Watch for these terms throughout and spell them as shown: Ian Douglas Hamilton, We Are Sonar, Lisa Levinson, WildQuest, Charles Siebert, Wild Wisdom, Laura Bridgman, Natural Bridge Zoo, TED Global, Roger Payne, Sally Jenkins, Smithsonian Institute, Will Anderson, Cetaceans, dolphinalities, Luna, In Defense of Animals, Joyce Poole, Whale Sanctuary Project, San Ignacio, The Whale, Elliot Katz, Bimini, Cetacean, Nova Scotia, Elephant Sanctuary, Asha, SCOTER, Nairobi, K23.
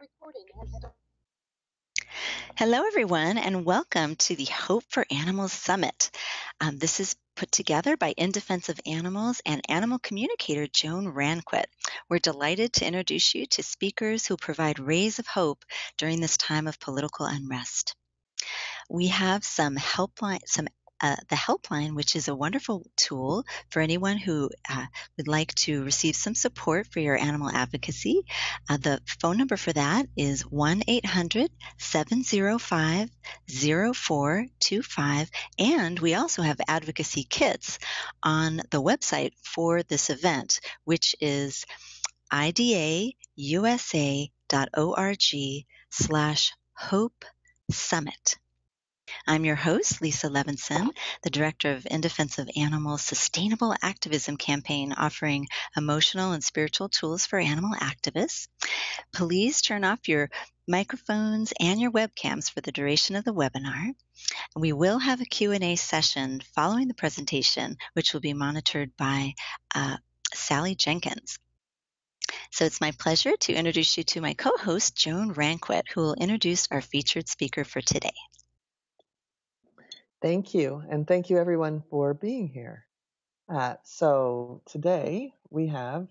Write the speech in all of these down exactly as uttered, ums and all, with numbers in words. Recording has started. Hello, everyone, and welcome to the Hope for Animals Summit. Um, this is put together by In Defense of Animals and animal communicator Joan Ranquet. We're delighted to introduce you to speakers who provide rays of hope during this time of political unrest. We have some helpline, some Uh, the helpline, which is a wonderful tool for anyone who uh, would like to receive some support for your animal advocacy. Uh, the phone number for that is one eight hundred, seven oh five, oh four two five, and we also have advocacy kits on the website for this event, which is idausa dot org slash hope summit. I'm your host, Lisa Levinson, the Director of In Defense of Animals Sustainable Activism Campaign, offering emotional and spiritual tools for animal activists. Please turn off your microphones and your webcams for the duration of the webinar. We will have a Q and A session following the presentation, which will be monitored by uh, Sally Jenkins. So it's my pleasure to introduce you to my co-host, Joan Ranquet, who will introduce our featured speaker for today. Thank you, and thank you everyone for being here. Uh, so today we have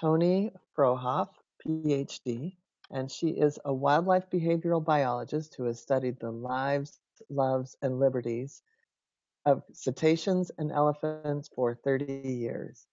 Toni Frohoff, PhD, and she is a wildlife behavioral biologist who has studied the lives, loves, and liberties of cetaceans and elephants for thirty years.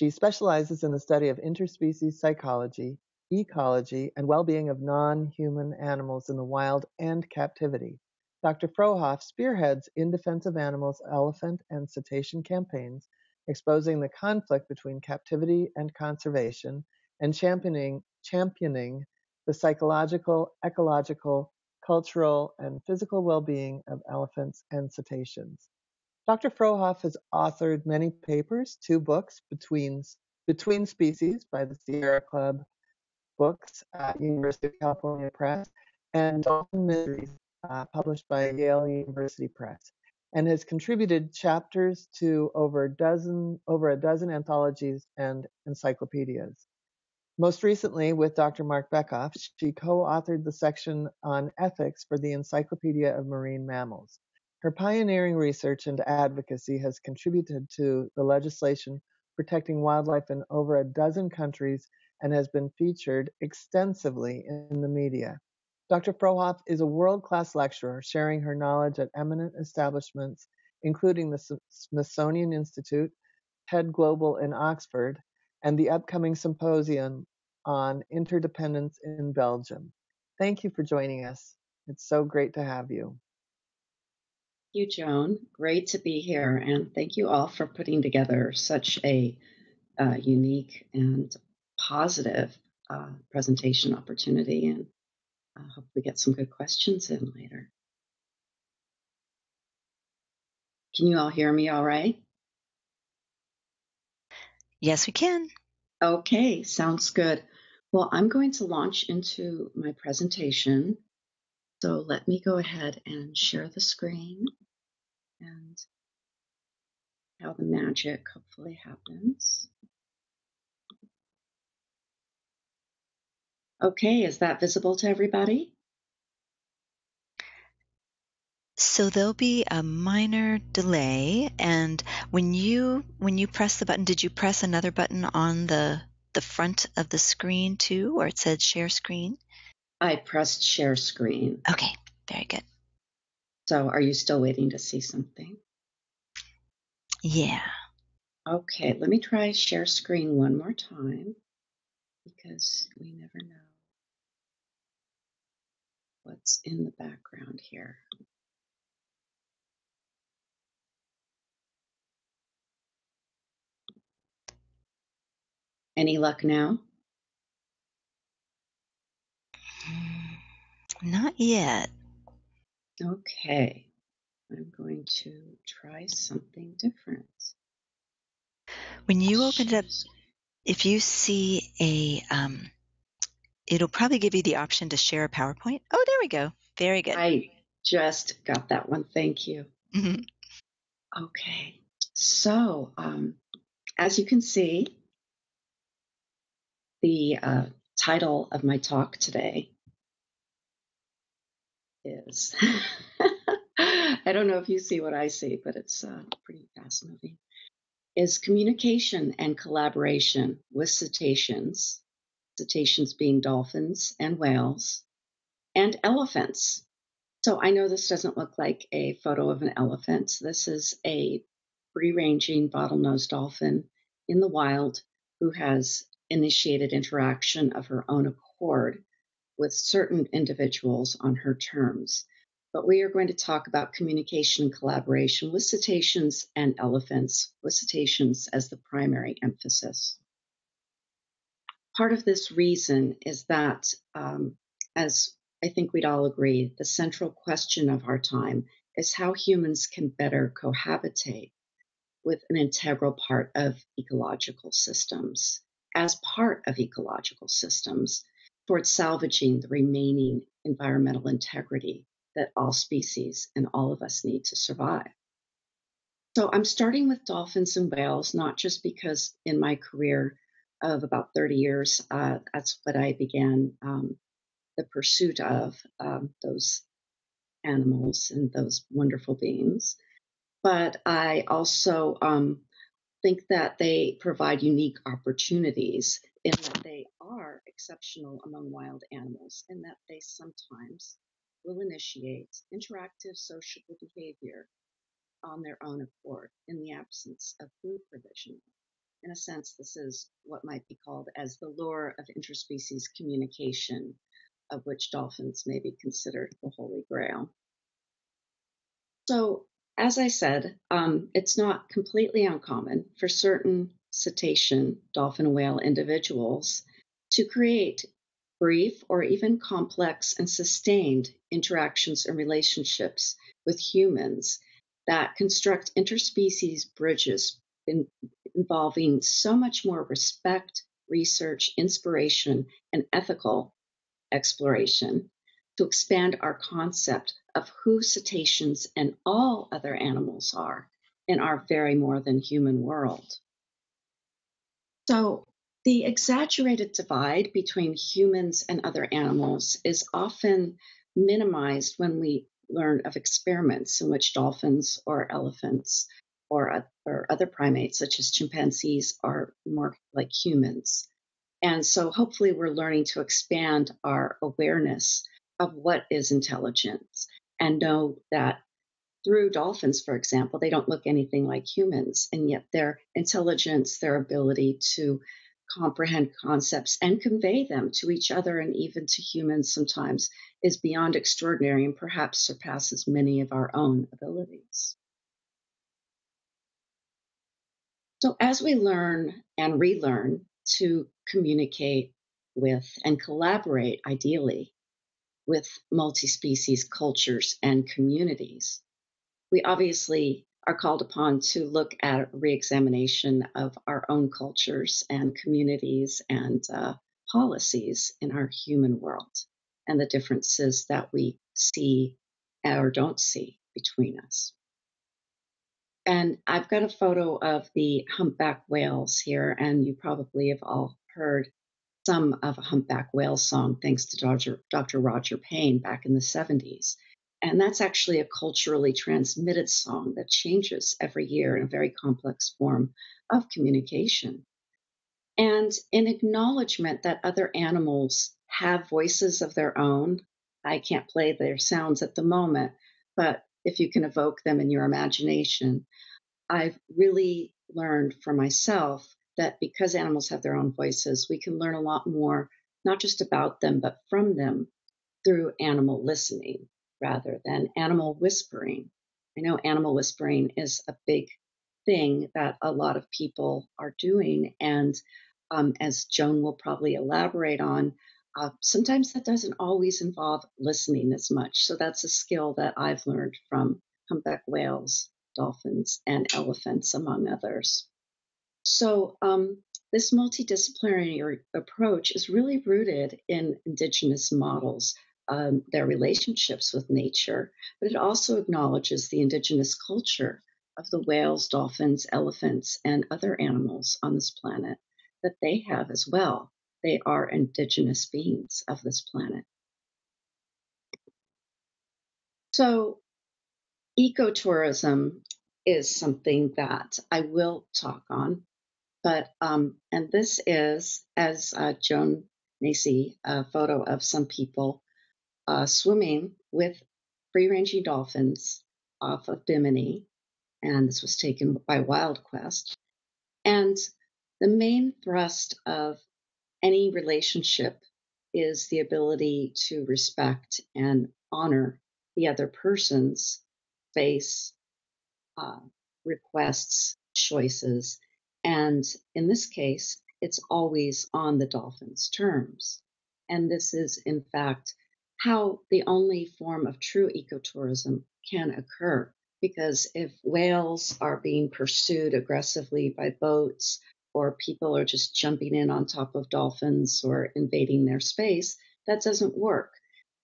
She specializes in the study of interspecies psychology, ecology, and well-being of non-human animals in the wild and captivity. Doctor Frohoff spearheads In Defense of Animals elephant and cetacean campaigns, exposing the conflict between captivity and conservation, and championing, championing the psychological, ecological, cultural, and physical well-being of elephants and cetaceans. Doctor Frohoff has authored many papers, two books, Between, Between Species by the Sierra Club Books, uh, University of California Press, and Dolphin Miseries, Uh, published by Yale University Press, and has contributed chapters to over a dozen over a dozen anthologies and encyclopedias. Most recently, with Doctor Mark Bekoff, she co-authored the section on ethics for the Encyclopedia of Marine Mammals. Her pioneering research and advocacy has contributed to the legislation protecting wildlife in over a dozen countries and has been featured extensively in the media. Doctor Frohoff is a world-class lecturer, sharing her knowledge at eminent establishments, including the Smithsonian Institute, TED Global in Oxford, and the upcoming symposium on interdependence in Belgium. Thank you for joining us. It's so great to have you. Thank you, Joan. Great to be here, and thank you all for putting together such a uh, unique and positive uh, presentation opportunity. And I hope we get some good questions in later. Can you all hear me all right? Yes, we can. Okay, sounds good. Well, I'm going to launch into my presentation. So let me go ahead and share the screen and how the magic hopefully happens. Okay, is that visible to everybody? So there'll be a minor delay, and when you when you press the button, did you press another button on the the front of the screen too, or it said share screen? I pressed share screen. Okay, very good. So are you still waiting to see something? Yeah. Okay, let me try share screen one more time, because we never know what's in the background here. Any luck now? Not yet. Okay, I'm going to try something different. When you opened up, if you see a, um, it'll probably give you the option to share a PowerPoint. Oh, there we go. Very good. I just got that one. Thank you. Mm-hmm. Okay. So, um, as you can see, the uh, title of my talk today is. I don't know if you see what I see, but it's uh, pretty fast-moving. Is communication and collaboration with cetaceans, cetaceans being dolphins and whales, and elephants. So I know this doesn't look like a photo of an elephant. This is a free-ranging bottlenose dolphin in the wild who has initiated interaction of her own accord with certain individuals on her terms. But we are going to talk about communication and collaboration with cetaceans and elephants, with cetaceans as the primary emphasis. Part of this reason is that, um, as I think we'd all agree, the central question of our time is how humans can better cohabitate with an integral part of ecological systems, as part of ecological systems, towards salvaging the remaining environmental integrity that all species and all of us need to survive. So I'm starting with dolphins and whales, not just because in my career of about thirty years, uh, that's what I began um, the pursuit of um, those animals and those wonderful beings, but I also um, think that they provide unique opportunities in that they are exceptional among wild animals and that they sometimes will initiate interactive sociable behavior on their own accord in the absence of food provision. In a sense, this is what might be called as the lure of interspecies communication, of which dolphins may be considered the holy grail. So, as I said, um, it's not completely uncommon for certain cetacean, dolphin, whale individuals to create brief or even complex and sustained interactions and relationships with humans that construct interspecies bridges in, involving so much more respect, research, inspiration, and ethical exploration to expand our concept of who cetaceans and all other animals are in our very more than human world. So, the exaggerated divide between humans and other animals is often minimized when we learn of experiments in which dolphins or elephants or, or other primates, such as chimpanzees, are more like humans. And so hopefully we're learning to expand our awareness of what is intelligence and know that through dolphins, for example, they don't look anything like humans, and yet their intelligence, their ability to comprehend concepts and convey them to each other and even to humans sometimes is beyond extraordinary and perhaps surpasses many of our own abilities. So as we learn and relearn to communicate with and collaborate, ideally, with multi-species cultures and communities, we obviously are called upon to look at re-examination of our own cultures and communities and uh, policies in our human world and the differences that we see or don't see between us. And I've got a photo of the humpback whales here, and you probably have all heard some of a humpback whale song thanks to Doctor Doctor Roger Payne back in the seventies. And that's actually a culturally transmitted song that changes every year in a very complex form of communication. And in acknowledgement that other animals have voices of their own, I can't play their sounds at the moment, but if you can evoke them in your imagination, I've really learned for myself that because animals have their own voices, we can learn a lot more, not just about them, but from them through animal listening, rather than animal whispering. I know animal whispering is a big thing that a lot of people are doing. And um, as Joan will probably elaborate on, uh, sometimes that doesn't always involve listening as much. So that's a skill that I've learned from humpback whales, dolphins, and elephants, among others. So um, this multidisciplinary approach is really rooted in indigenous models, Um, their relationships with nature, but it also acknowledges the indigenous culture of the whales, dolphins, elephants, and other animals on this planet that they have as well They are indigenous beings of this planet. So ecotourism is something that I will talk on, but, um, and this is, as uh, Joan may see, a photo of some people uh, swimming with free-ranging dolphins off of Bimini, and this was taken by WildQuest. And the main thrust of any relationship is the ability to respect and honor the other person's face, uh, requests, choices, and in this case, it's always on the dolphin's terms. And this is, in fact, how the only form of true ecotourism can occur, because if whales are being pursued aggressively by boats, or people are just jumping in on top of dolphins or invading their space, that doesn't work.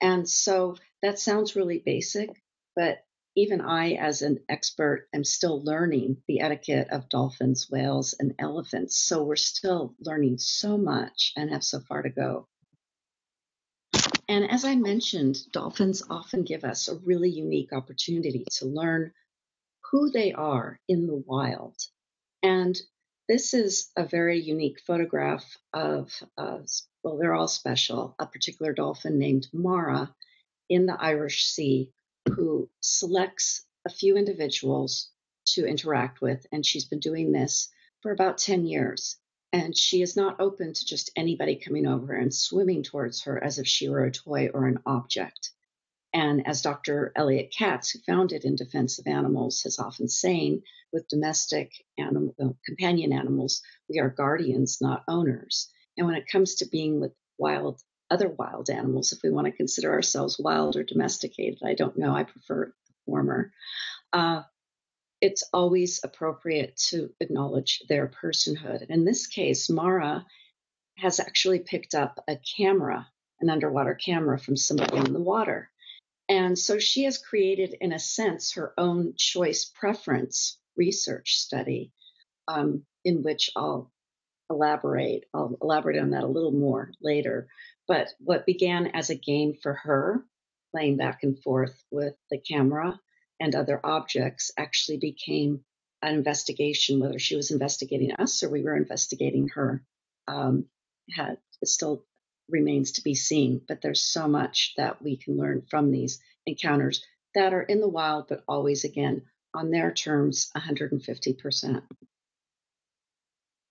And so that sounds really basic, but even I, as an expert, am still learning the etiquette of dolphins, whales, and elephants. So we're still learning so much and have so far to go. And as I mentioned, dolphins often give us a really unique opportunity to learn who they are in the wild. And this is a very unique photograph of, uh, well, they're all special, a particular dolphin named Mara in the Irish Sea, who selects a few individuals to interact with. And she's been doing this for about ten years. And she is not open to just anybody coming over and swimming towards her as if she were a toy or an object. And as Doctor Elliot Katz, who founded In Defense of Animals, is often saying, with domestic animal, well, companion animals, we are guardians, not owners. And when it comes to being with wild other wild animals, if we want to consider ourselves wild or domesticated, I don't know, I prefer the former. Uh, it's always appropriate to acknowledge their personhood. And in this case, Mara has actually picked up a camera, an underwater camera from somebody in the water. And so she has created, in a sense, her own choice preference research study, um, in which I'll elaborate. I'll elaborate on that a little more later. But what began as a game for her, playing back and forth with the camera and other objects, actually became an investigation, whether she was investigating us or we were investigating her. Um, had, it still remains to be seen, but there's so much that we can learn from these encounters that are in the wild, but always, again, on their terms, one hundred fifty percent.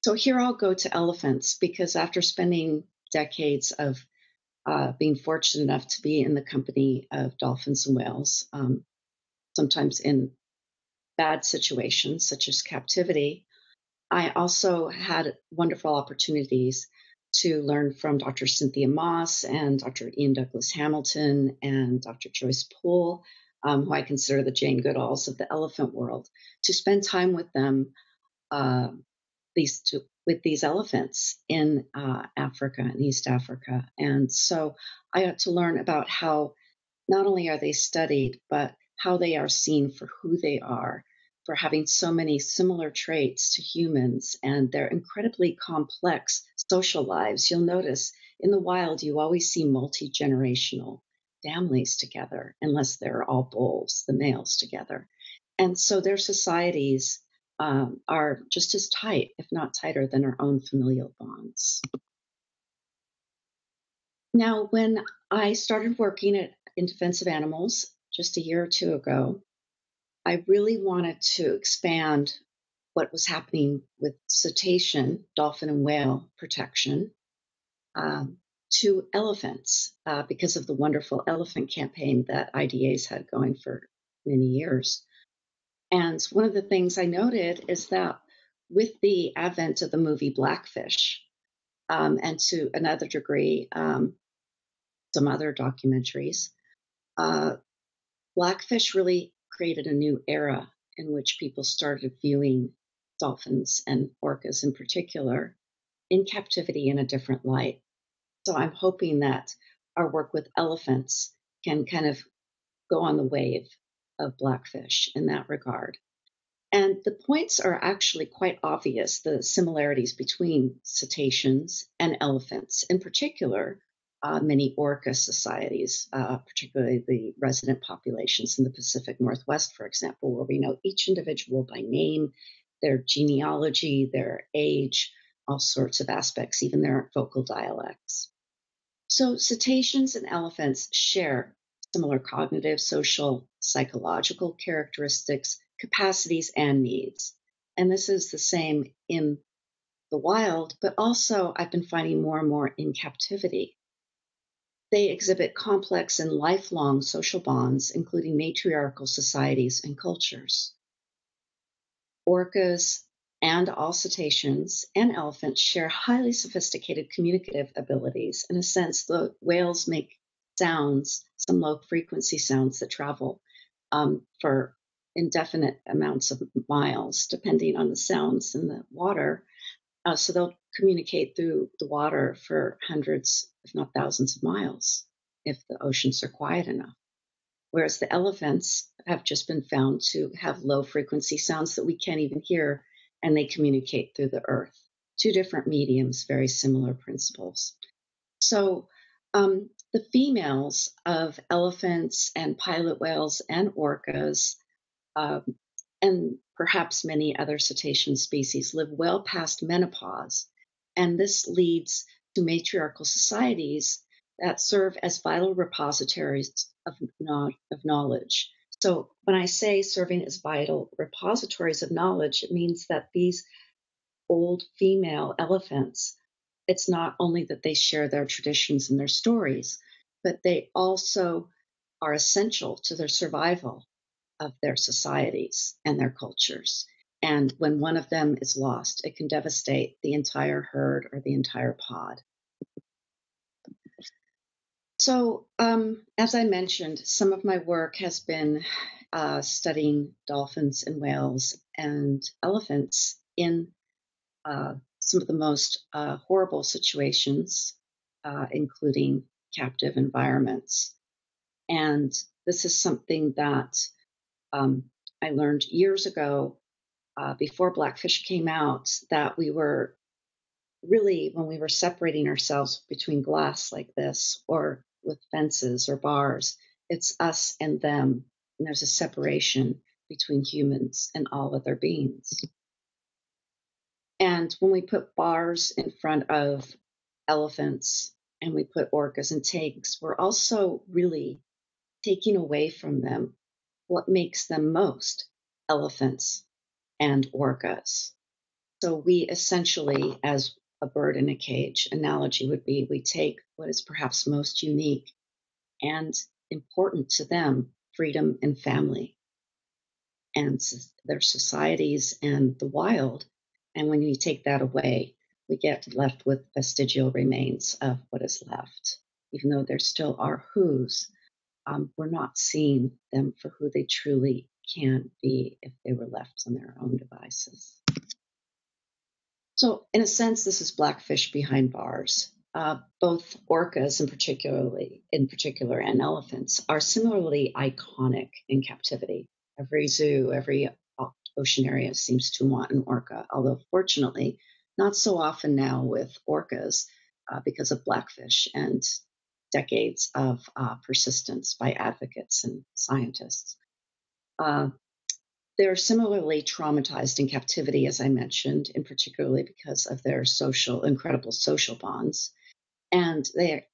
So here I'll go to elephants, because after spending decades of uh, being fortunate enough to be in the company of dolphins and whales, um, sometimes in bad situations such as captivity, I also had wonderful opportunities to learn from Doctor Cynthia Moss and Doctor Ian Douglas Hamilton and Doctor Joyce Poole, um, who I consider the Jane Goodalls of the elephant world, to spend time with them, uh, these two, with these elephants in uh, Africa and East Africa. And so I got to learn about how not only are they studied, but how they are seen for who they are, for having so many similar traits to humans and their incredibly complex social lives. You'll notice in the wild, you always see multi-generational families together, unless they're all bulls, the males together. And so their societies Um, are just as tight, if not tighter, than our own familial bonds. Now, when I started working at In Defense of Animals just a year or two ago, I really wanted to expand what was happening with cetacean, dolphin and whale protection, um, to elephants, uh, because of the wonderful elephant campaign that I D A's had going for many years. And one of the things I noted is that with the advent of the movie Blackfish, um, and to another degree, um, some other documentaries, uh, Blackfish really created a new era in which people started viewing dolphins and orcas in particular in captivity in a different light. So I'm hoping that our work with elephants can kind of go on the wave of Blackfish in that regard. And the points are actually quite obvious, the similarities between cetaceans and elephants, in particular, uh, many orca societies, uh, particularly the resident populations in the Pacific Northwest, for example, where we know each individual by name, their genealogy, their age, all sorts of aspects, even their vocal dialects. So cetaceans and elephants share similar cognitive, social, psychological characteristics, capacities, and needs. And this is the same in the wild, but also I've been finding more and more in captivity. They exhibit complex and lifelong social bonds, including matriarchal societies and cultures. Orcas and all cetaceans and elephants share highly sophisticated communicative abilities. In a sense, the whales make sounds, some low-frequency sounds that travel um, for indefinite amounts of miles, depending on the sounds in the water. Uh, so they'll communicate through the water for hundreds, if not thousands of miles, if the oceans are quiet enough. Whereas the elephants have just been found to have low-frequency sounds that we can't even hear, and they communicate through the earth. Two different mediums, very similar principles. So um, the females of elephants and pilot whales and orcas, um, and perhaps many other cetacean species, live well past menopause. And this leads to matriarchal societies that serve as vital repositories of, of knowledge. So when I say serving as vital repositories of knowledge, it means that these old female elephants, it's not only that they share their traditions and their stories, but they also are essential to their survival of their societies and their cultures. And when one of them is lost, it can devastate the entire herd or the entire pod. So, um, as I mentioned, some of my work has been uh, studying dolphins and whales and elephants in uh, some of the most uh, horrible situations, uh, including captive environments. And this is something that um, I learned years ago, uh, before Blackfish came out, that we were really, when we were separating ourselves between glass like this, or with fences or bars, it's us and them, and there's a separation between humans and all other beings. And when we put bars in front of elephants and we put orcas in tanks, we're also really taking away from them what makes them most, elephants and orcas. So we essentially, as a bird in a cage analogy would be, we take what is perhaps most unique and important to them, freedom and family and their societies and the wild. And when we take that away, we get left with vestigial remains of what is left. Even though there still are who's, um, we're not seeing them for who they truly can be if they were left on their own devices. So in a sense, this is Blackfish behind bars. Uh, both orcas in, particularly, in particular and elephants are similarly iconic in captivity. Every zoo, every ocean area seems to want an orca, although fortunately, not so often now with orcas uh, because of Blackfish and decades of uh, persistence by advocates and scientists. Uh, They're similarly traumatized in captivity, as I mentioned, and particularly because of their social, incredible social bonds. And they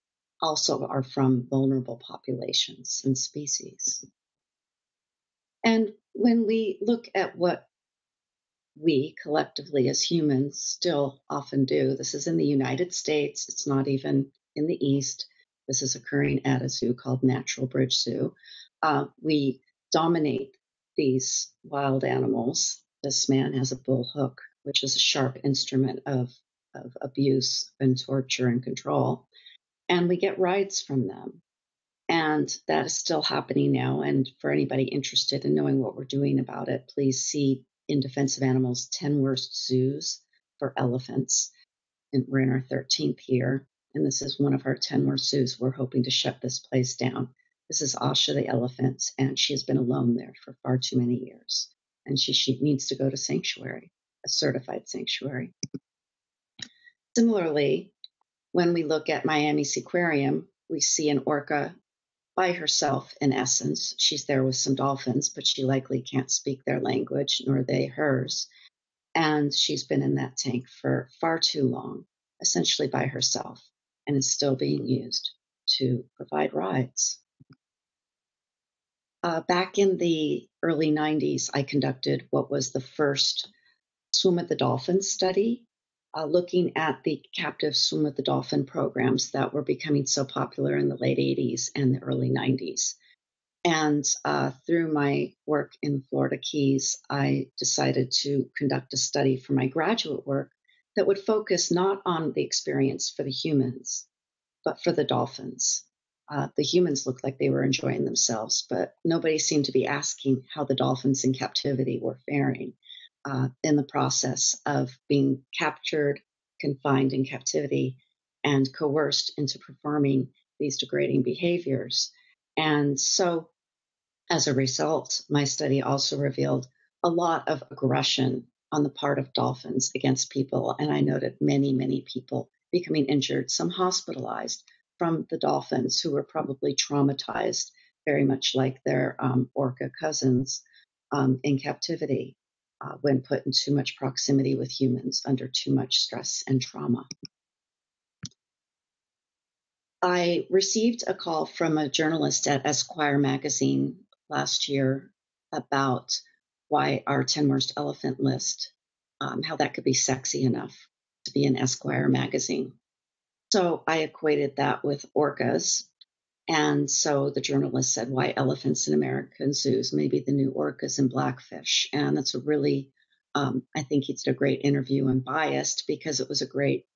also are from vulnerable populations and species. And when we look at what we collectively as humans still often do, this is in the United States, it's not even in the East. This is occurring at a zoo called Natural Bridge Zoo. Uh, we dominate these wild animals. This man has a bull hook, which is a sharp instrument of, of abuse and torture and control. And we get rights from them. And that is still happening now. And for anybody interested in knowing what we're doing about it, please see In Defense of Animals, ten Worst Zoos for Elephants. And we're in our thirteenth year. And this is one of our ten Worst Zoos. We're hoping to shut this place down. This is Asha the elephant, and she has been alone there for far too many years. and she, she needs to go to sanctuary, a certified sanctuary. Similarly, when we look at Miami Seaquarium, we see an orca by herself in essence. She's there with some dolphins, but she likely can't speak their language, nor they hers. And she's been in that tank for far too long, essentially by herself, and is still being used to provide rides. Uh, back in the early nineties, I conducted what was the first Swim with the Dolphin study, uh, looking at the captive Swim with the Dolphin programs that were becoming so popular in the late eighties and the early nineties. And uh, through my work in the Florida Keys, I decided to conduct a study for my graduate work that would focus not on the experience for the humans, but for the dolphins. Uh, the humans looked like they were enjoying themselves, but nobody seemed to be asking how the dolphins in captivity were faring uh, in the process of being captured, confined in captivity, and coerced into performing these degrading behaviors. And so, as a result, my study also revealed a lot of aggression on the part of dolphins against people, and I noted many, many people becoming injured, some hospitalized, from the dolphins who were probably traumatized, very much like their um, orca cousins um, in captivity uh, when put in too much proximity with humans under too much stress and trauma. I received a call from a journalist at Esquire magazine last year about why our ten worst elephant list, um, how that could be sexy enough to be in Esquire magazine. So I equated that with orcas. And so the journalist said, why elephants in American zoos, maybe the new orcas and Blackfish. And that's a really, um, I think he did a great interview and biased because it was a great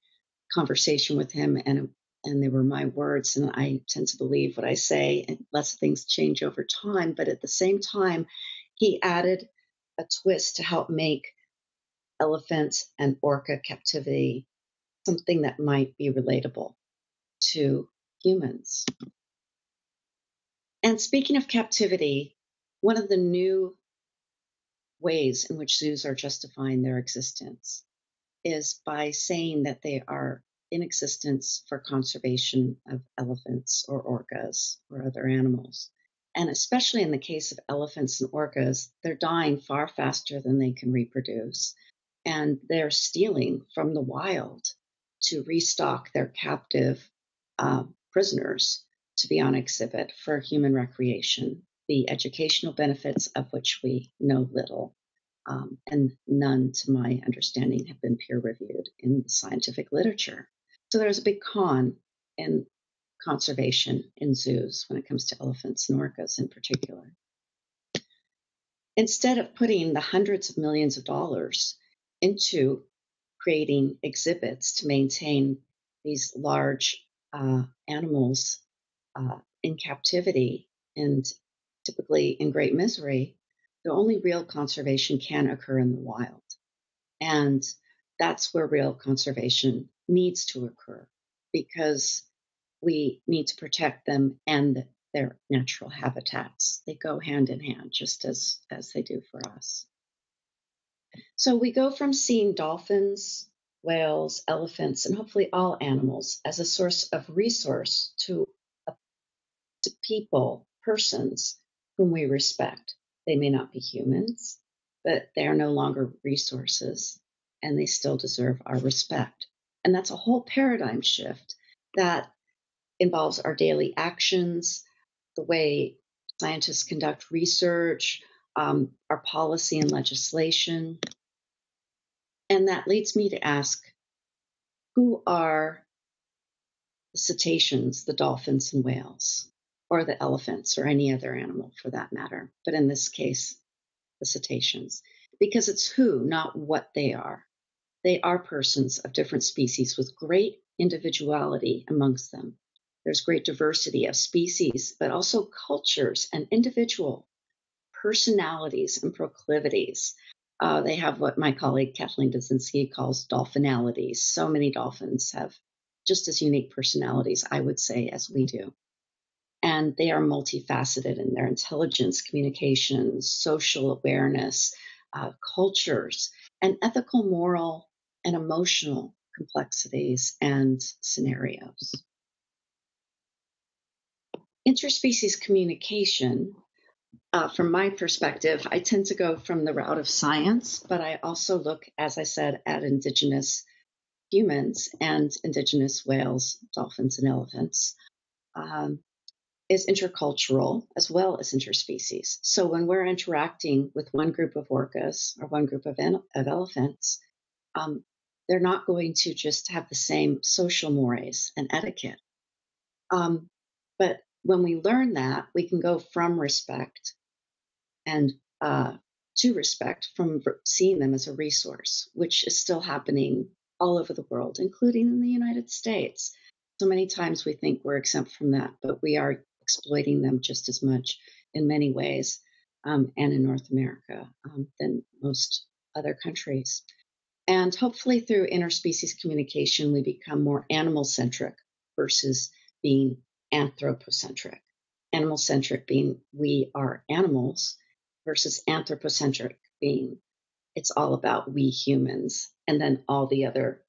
conversation with him, and a And they were my words, and I tend to believe what I say, and less things change over time. But at the same time, he added a twist to help make elephant and orca captivity something that might be relatable to humans. And speaking of captivity, one of the new ways in which zoos are justifying their existence is by saying that they are in existence for conservation of elephants or orcas or other animals. And especially in the case of elephants and orcas, they're dying far faster than they can reproduce. And they're stealing from the wild to restock their captive uh, prisoners to be on exhibit for human recreation, the educational benefits of which we know little. Um, and none, to my understanding, have been peer-reviewed in the scientific literature. So there's a big con in conservation in zoos when it comes to elephants and orcas in particular. Instead of putting the hundreds of millions of dollars into creating exhibits to maintain these large uh, animals uh, in captivity and typically in great misery, the only real conservation can occur in the wild. And that's where real conservation needs to occur, because we need to protect them and their natural habitats. They go hand in hand, just as, as they do for us. So we go from seeing dolphins, whales, elephants, and hopefully all animals as a source of resource to, uh, to people, persons whom we respect. They may not be humans, but they are no longer resources, and they still deserve our respect. And that's a whole paradigm shift that involves our daily actions, the way scientists conduct research, um, our policy and legislation. And that leads me to ask, who are the cetaceans, the dolphins and whales? Or the elephants, or any other animal for that matter, but in this case, the cetaceans, because it's who, not what they are. They are persons of different species with great individuality amongst them. There's great diversity of species, but also cultures and individual personalities and proclivities. Uh, they have what my colleague Kathleen Dazinski calls dolphinalities. So many dolphins have just as unique personalities, I would say, as we do. And they are multifaceted in their intelligence, communication, social awareness, uh, cultures, and ethical, moral, and emotional complexities and scenarios. Interspecies communication, uh, from my perspective, I tend to go from the route of science, but I also look, as I said, at indigenous humans and indigenous whales, dolphins, and elephants. Um, is intercultural as well as interspecies. So when we're interacting with one group of orcas or one group of, of elephants, um, they're not going to just have the same social mores and etiquette. Um, but when we learn that, we can go from respect and uh, to respect from seeing them as a resource, which is still happening all over the world, including in the United States. So many times we think we're exempt from that, but we are exploiting them just as much in many ways, um, and in North America um, than most other countries. And hopefully through interspecies communication, we become more animal-centric versus being anthropocentric. Animal-centric being we are animals versus anthropocentric being it's all about we humans and then all the other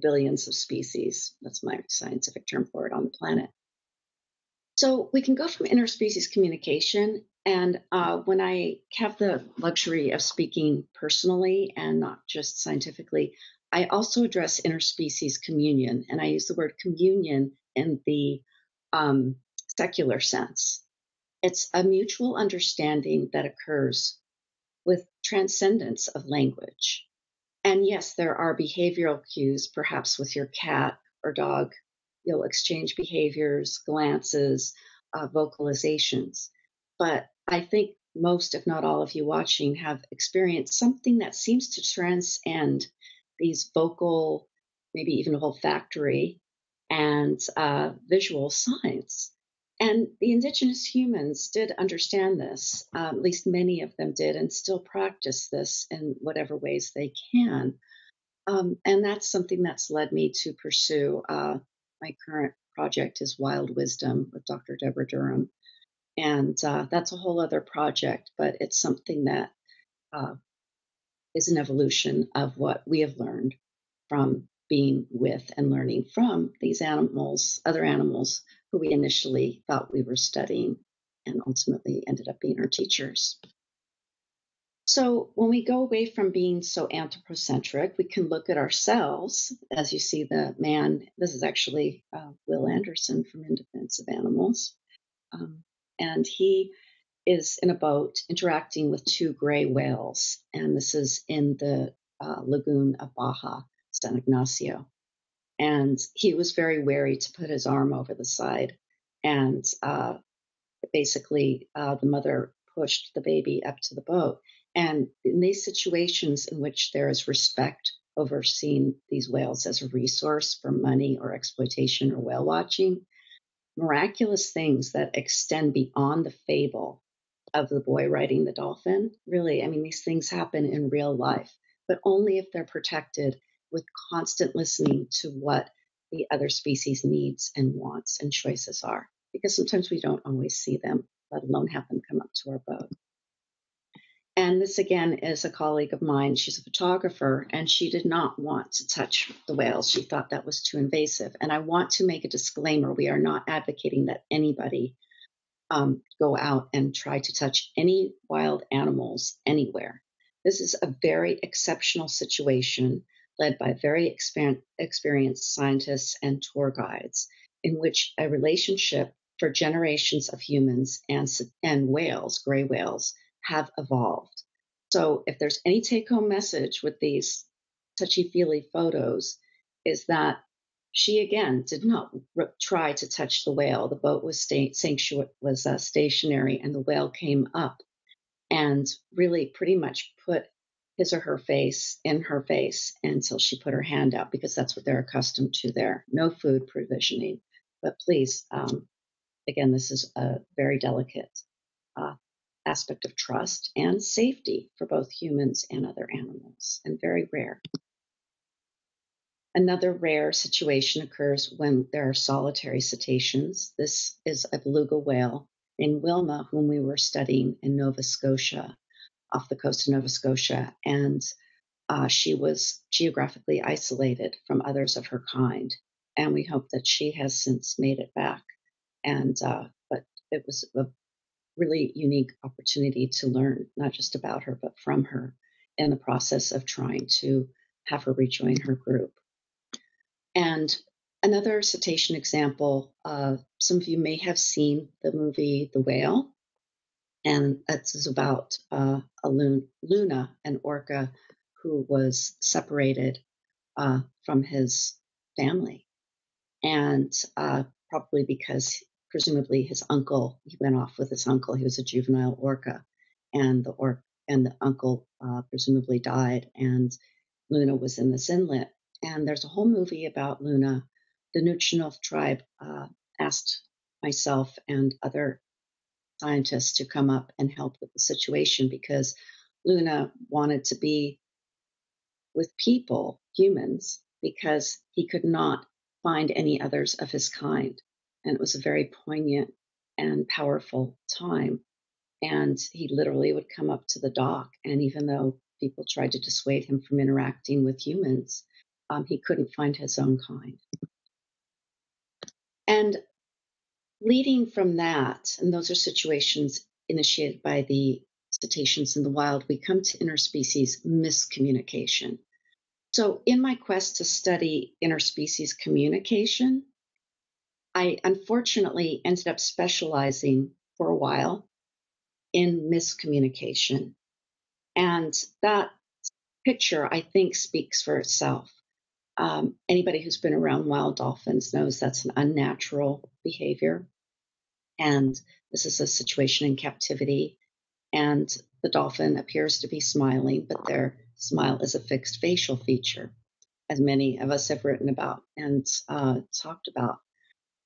billions of species. That's my scientific term for it on the planet. So we can go from interspecies communication. And uh, when I have the luxury of speaking personally and not just scientifically, I also address interspecies communion. And I use the word communion in the um, secular sense. It's a mutual understanding that occurs with transcendence of language. And yes, there are behavioral cues, perhaps with your cat or dog, you'll exchange behaviors, glances, uh, vocalizations. But I think most, if not all of you watching, have experienced something that seems to transcend these vocal, maybe even olfactory and uh, visual signs. And the indigenous humans did understand this, uh, at least many of them did, and still practice this in whatever ways they can. Um, and that's something that's led me to pursue uh, my current project is Wild Wisdom with Doctor Deborah Durham. And uh, that's a whole other project, but it's something that uh, is an evolution of what we have learned from being with and learning from these animals, other animals, who we initially thought we were studying and ultimately ended up being our teachers. So when we go away from being so anthropocentric, we can look at ourselves. As you see the man, this is actually uh, Will Anderson from In Defense of Animals. Um, and he is in a boat interacting with two gray whales. And this is in the uh, lagoon of Baja, San Ignacio. And he was very wary to put his arm over the side. And uh, basically, uh, the mother pushed the baby up to the boat. And in these situations in which there is respect over seeing these whales as a resource for money or exploitation or whale watching, miraculous things that extend beyond the fable of the boy riding the dolphin. Really, I mean, these things happen in real life, but only if they're protected with constant listening to what the other species needs and wants and choices are, because sometimes we don't always see them, let alone have them come up to our boat. And this again is a colleague of mine. She's a photographer, and she did not want to touch the whales. She thought that was too invasive. And I want to make a disclaimer. We are not advocating that anybody um, go out and try to touch any wild animals anywhere. This is a very exceptional situation led by very experienced scientists and tour guides, in which a relationship for generations of humans and, and whales, gray whales, have evolved. So if there's any take-home message with these touchy-feely photos, is that she, again, did not try to touch the whale. The boat was, sta was uh, stationary, and the whale came up and really pretty much put his or her face in her face until she put her hand out, because that's what they're accustomed to there. No food provisioning. But please, um, again, this is a very delicate uh, aspect of trust and safety for both humans and other animals, and very rare. Another rare situation occurs when there are solitary cetaceans. This is a beluga whale in Wilma, whom we were studying in Nova Scotia. off the coast of Nova Scotia, and uh, she was geographically isolated from others of her kind. And we hope that she has since made it back. And uh, but it was a really unique opportunity to learn not just about her, but from her in the process of trying to have her rejoin her group. And another cetacean example, uh, some of you may have seen the movie The Whale, and that's about uh, a loon, Luna, an orca who was separated uh, from his family. And uh, probably because presumably his uncle, he went off with his uncle, he was a juvenile orca, and the orc and the uncle uh, presumably died, and Luna was in this inlet. And there's a whole movie about Luna. The Nuchinov tribe uh, asked myself and other scientists to come up and help with the situation because Luna wanted to be with people, humans, because he could not find any others of his kind. And it was a very poignant and powerful time. And he literally would come up to the dock. And even though people tried to dissuade him from interacting with humans, um, he couldn't find his own kind. And leading from that, and those are situations initiated by the cetaceans in the wild, we come to interspecies miscommunication. So in my quest to study interspecies communication, I unfortunately ended up specializing for a while in miscommunication. And that picture, I think, speaks for itself. Um, anybody who's been around wild dolphins knows that's an unnatural behavior. And this is a situation in captivity. And the dolphin appears to be smiling, but their smile is a fixed facial feature, as many of us have written about and uh, talked about.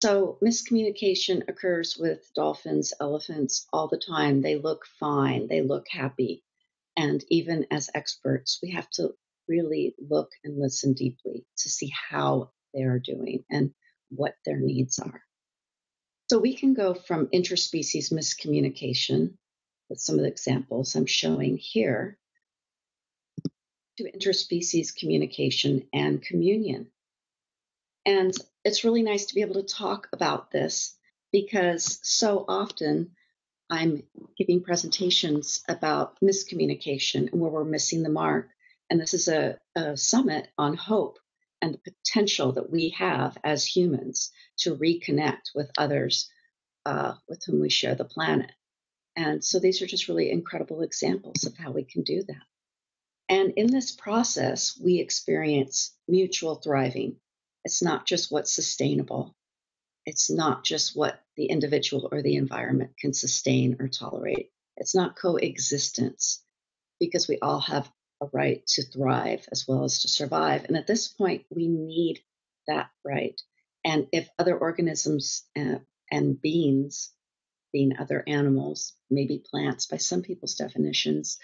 So miscommunication occurs with dolphins, elephants all the time. They look fine. They look happy. And even as experts, we have to really look and listen deeply to see how they are doing and what their needs are. So we can go from interspecies miscommunication, with some of the examples I'm showing here, to interspecies communication and communion. And it's really nice to be able to talk about this because so often I'm giving presentations about miscommunication and where we're missing the mark. And this is a, a summit on hope and the potential that we have as humans to reconnect with others uh, with whom we share the planet. And so these are just really incredible examples of how we can do that. And in this process, we experience mutual thriving. It's not just what's sustainable. It's not just what the individual or the environment can sustain or tolerate. It's not coexistence, because we all have a right to thrive as well as to survive. And at this point, we need that right. And if other organisms and, and beings, being other animals, maybe plants by some people's definitions,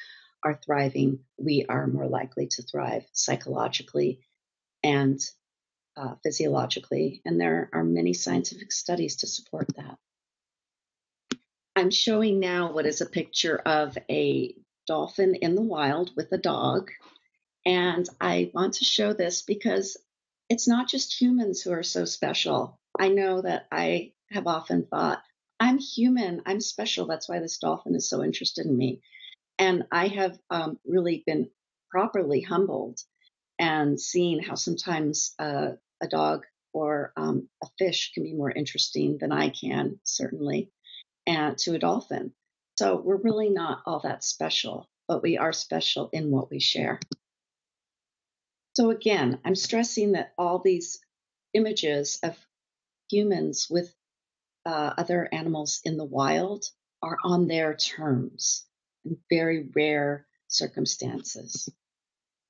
are thriving, we are more likely to thrive psychologically and uh, physiologically. And there are many scientific studies to support that. I'm showing now what is a picture of a dolphin in the wild with a dog. And I want to show this because it's not just humans who are so special. I know that I have often thought, I'm human, I'm special, that's why this dolphin is so interested in me. And I have um, really been properly humbled and seen how sometimes uh, a dog or um, a fish can be more interesting than I can, certainly, and to a dolphin. So we're really not all that special, but we are special in what we share. So again, I'm stressing that all these images of humans with uh, other animals in the wild are on their terms in very rare circumstances.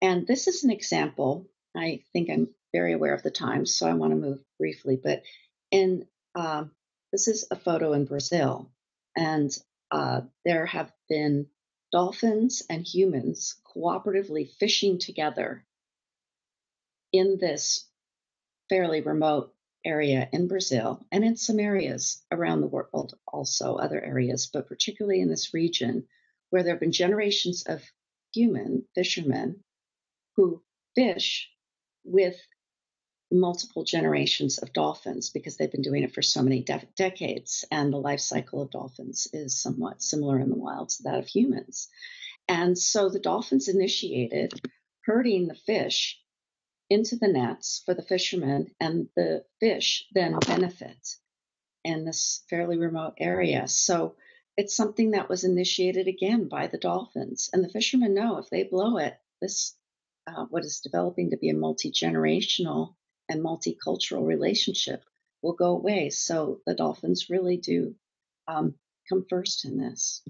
And this is an example. I think I'm very aware of the time, so I want to move briefly, but in, um, this is a photo in Brazil. And Uh, there have been dolphins and humans cooperatively fishing together in this fairly remote area in Brazil and in some areas around the world also, other areas, but particularly in this region where there have been generations of human fishermen who fish with multiple generations of dolphins because they've been doing it for so many de- decades. And the life cycle of dolphins is somewhat similar in the wild to that of humans. And so the dolphins initiated herding the fish into the nets for the fishermen, and the fish then benefit in this fairly remote area. So it's something that was initiated again by the dolphins. And the fishermen know if they blow it, this uh, what is developing to be a multi-generational and multicultural relationship will go away. So the dolphins really do um, come first in this.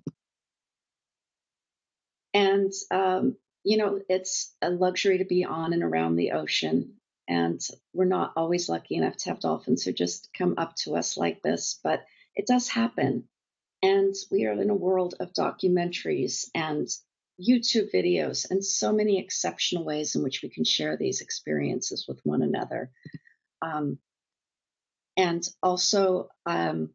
And, um, you know, it's a luxury to be on and around the ocean. And we're not always lucky enough to have dolphins who just come up to us like this, but it does happen. And we are in a world of documentaries and YouTube videos and so many exceptional ways in which we can share these experiences with one another. Um, and also, um,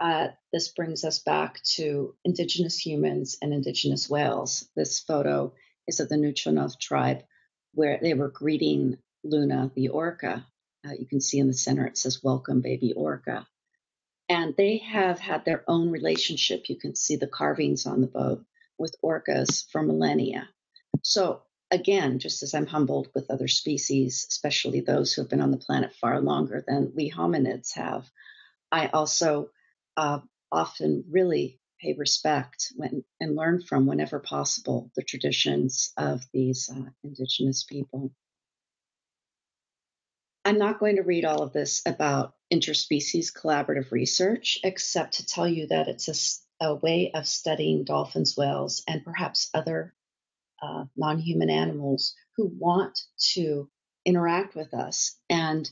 uh, this brings us back to indigenous humans and indigenous whales. This photo is of the Nuuchnoth tribe where they were greeting Luna, the orca. Uh, you can see in the center, it says, "Welcome, baby orca." And they have had their own relationship. You can see the carvings on the boat with orcas for millennia. So again, just as I'm humbled with other species, especially those who have been on the planet far longer than we hominids have, I also uh, often really pay respect when, and learn from, whenever possible, the traditions of these uh, indigenous people. I'm not going to read all of this about interspecies collaborative research, except to tell you that it's a a way of studying dolphins, whales, and perhaps other uh, non-human animals who want to interact with us. And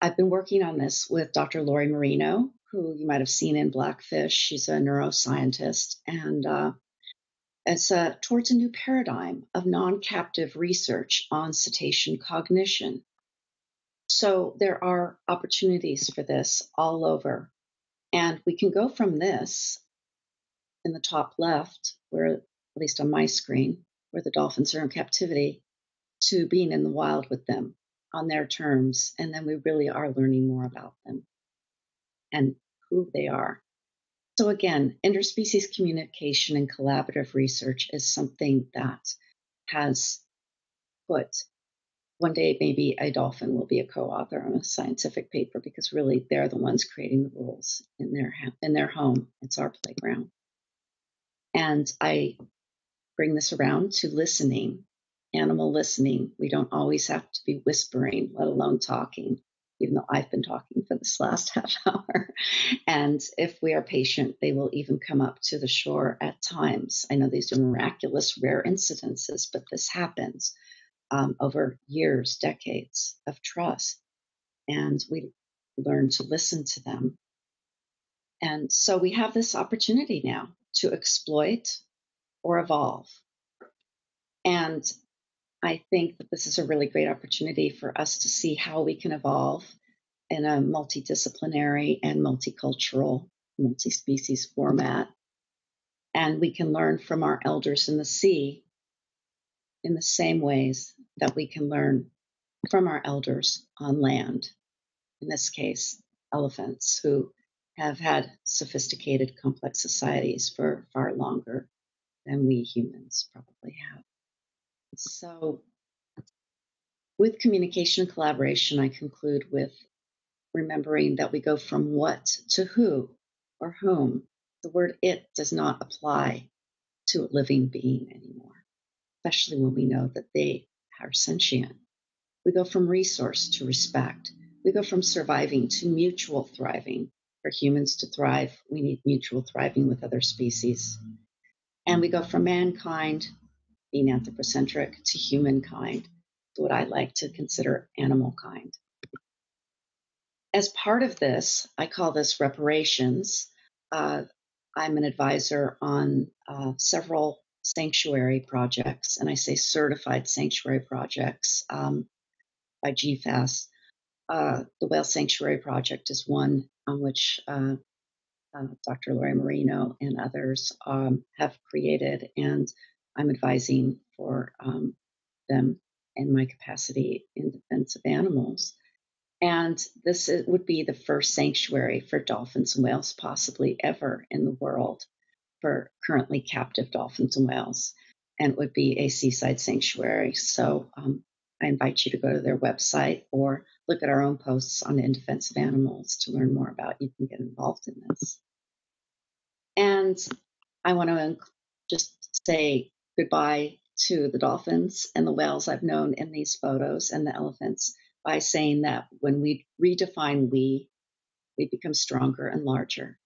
I've been working on this with Doctor Lori Marino, who you might have seen in Blackfish. She's a neuroscientist, and uh, it's a, towards a new paradigm of non-captive research on cetacean cognition. So there are opportunities for this all over. And we can go from this in the top left, where, at least on my screen, where the dolphins are in captivity, to being in the wild with them on their terms. And then we really are learning more about them and who they are. So again, interspecies communication and collaborative research is something that has put, one day maybe a dolphin will be a co-author on a scientific paper, because really they're the ones creating the rules in their, in their home. It's our playground. And I bring this around to listening, animal listening. We don't always have to be whispering, let alone talking, even though I've been talking for this last half hour. And if we are patient, they will even come up to the shore at times. I know these are miraculous, rare incidences, but this happens um, over years, decades of trust. And we learn to listen to them. And so we have this opportunity now to exploit or evolve. And I think that this is a really great opportunity for us to see how we can evolve in a multidisciplinary and multicultural, multi-species format. And we can learn from our elders in the sea in the same ways that we can learn from our elders on land, in this case, elephants, who have had sophisticated, complex societies for far longer than we humans probably have. So with communication and collaboration, I conclude with remembering that we go from what to who or whom. The word it does not apply to a living being anymore, especially when we know that they are sentient. We go from resource to respect. We go from surviving to mutual thriving. For humans to thrive, we need mutual thriving with other species. And we go from mankind, being anthropocentric, to humankind, to what I like to consider animal kind. As part of this, I call this reparations. Uh, I'm an advisor on uh, several sanctuary projects, and I say certified sanctuary projects um, by G F A S. Uh, the Whale Sanctuary Project is one on which uh, um, Doctor Lori Marino and others um, have created, and I'm advising for um, them in my capacity in defense of animals. And this is, would be the first sanctuary for dolphins and whales possibly ever in the world for currently captive dolphins and whales, and it would be a seaside sanctuary. So um, I invite you to go to their website or look at our own posts on In Defense of Animals to learn more about. You can get involved in this. And I want to just say goodbye to the dolphins and the whales I've known in these photos and the elephants by saying that when we redefine we, we become stronger and larger.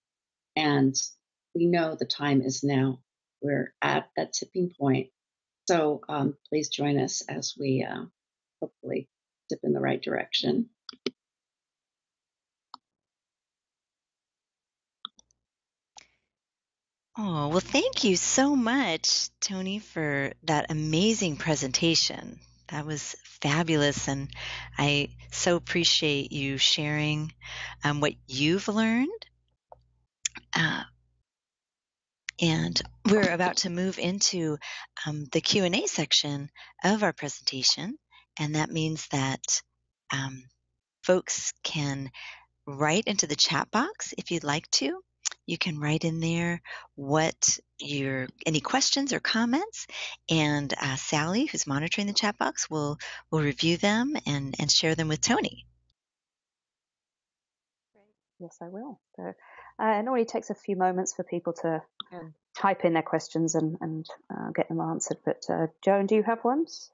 And we know the time is now. We're at that tipping point. So um, please join us as we uh, hopefully dip in the right direction. Oh, well, thank you so much, Toni, for that amazing presentation. That was fabulous, and I so appreciate you sharing um, what you've learned. Uh, and we're about to move into um, the Q and A section of our presentation, and that means that um, folks can write into the chat box if you'd like to. You can write in there what your any questions or comments, and uh, Sally, who's monitoring the chat box, will will review them and and share them with Toni. Yes, I will. So, uh, it only takes a few moments for people to yeah. type in their questions and and uh, get them answered. But uh, Joan, do you have ones?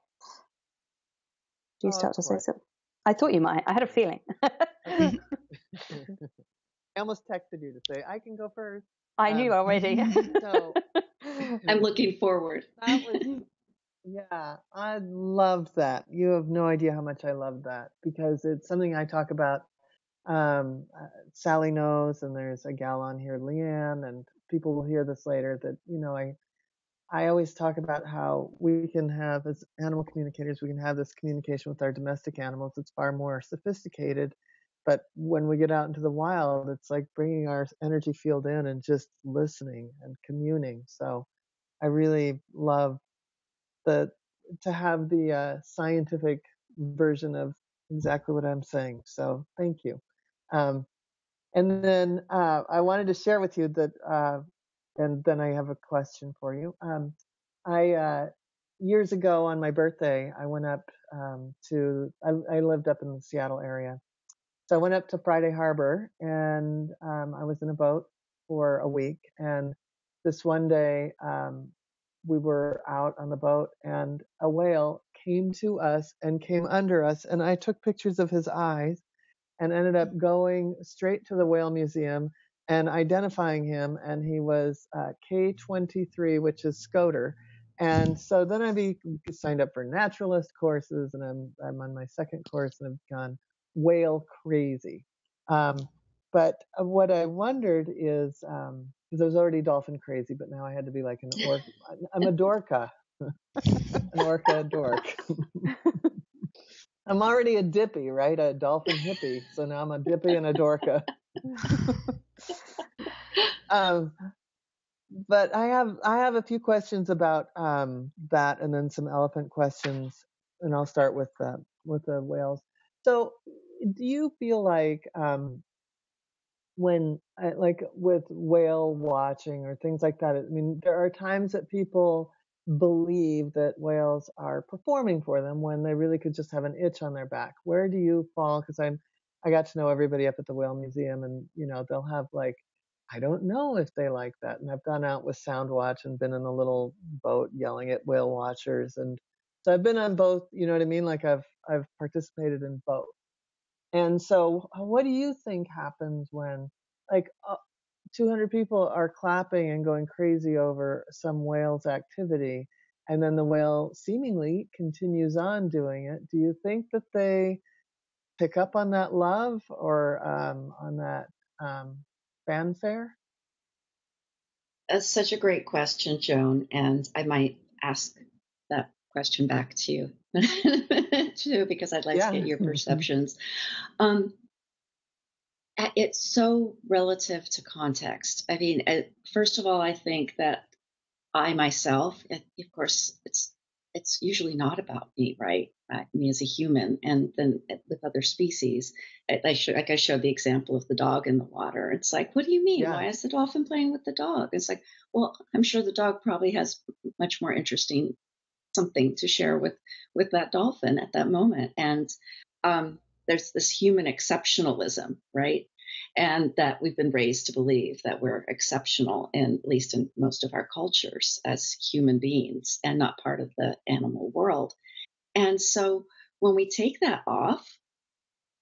Do you oh, start to say something? I thought you might. I had a feeling. I almost texted you to say, I can go first. I um, knew already. So, I'm looking forward. That was, yeah, I loved that. You have no idea how much I love that, because it's something I talk about. Um, uh, Sally knows, and there's a gal on here, Leanne, and people will hear this later, that, you know, I, I always talk about how we can have, as animal communicators, we can have this communication with our domestic animals. It's far more sophisticated. But when we get out into the wild, it's like bringing our energy field in and just listening and communing. So I really love the to have the uh, scientific version of exactly what I'm saying. So thank you. Um, and then uh, I wanted to share with you that, uh, and then I have a question for you. Um, I uh, years ago on my birthday, I went up um, to, I, I lived up in the Seattle area. So I went up to Friday Harbor, and um, I was in a boat for a week. And this one day, um, we were out on the boat, and a whale came to us and came under us. And I took pictures of his eyes and ended up going straight to the Whale Museum and identifying him. And he was uh, K twenty-three, which is Scoter. And so then I be signed up for naturalist courses, and I'm I'm on my second course, and I've gone whale crazy. Um, but what I wondered is, um, because I was already dolphin crazy, but now I had to be like an orca. I'm a dorka, an orca dork. I'm already a dippy, right? A dolphin hippie. So now I'm a dippy and a dorka. um, but I have, I have a few questions about, um, that, and then some elephant questions, and I'll start with, uh, with the whales. So do you feel like um, when, like with whale watching or things like that, I mean, there are times that people believe that whales are performing for them when they really could just have an itch on their back. Where do you fall? Because I'm, I got to know everybody up at the Whale Museum, and, you know, they'll have like, I don't know if they like that. And I've gone out with Soundwatch and been in a little boat yelling at whale watchers, and so I've been on both, you know what I mean? Like I've I've participated in both. And so what do you think happens when like uh, two hundred people are clapping and going crazy over some whale's activity, and then the whale seemingly continues on doing it? Do you think that they pick up on that love or um, on that um, fanfare? That's such a great question, Joan. And I might ask that question back to you too, because I'd like yeah. to get your perceptions. Um, it's so relative to context. I mean, first of all, I think that I myself, of course, it's it's usually not about me, right? I mean, as a human, and then with other species, I, I should, like I showed the example of the dog in the water. It's like, what do you mean? Yeah. Why is the dolphin playing with the dog? It's like, well, I'm sure the dog probably has much more interesting something to share with with that dolphin at that moment. And um, there's this human exceptionalism, right? And that we've been raised to believe that we're exceptional, in, at least in most of our cultures, as human beings and not part of the animal world. And so when we take that off,